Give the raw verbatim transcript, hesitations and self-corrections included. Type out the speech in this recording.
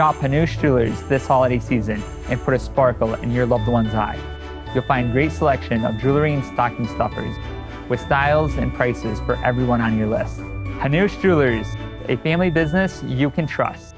Shop Hannoush Jewelers this holiday season and put a sparkle in your loved one's eye. You'll find great selection of jewelry and stocking stuffers with styles and prices for everyone on your list. Hannoush Jewelers, a family business you can trust.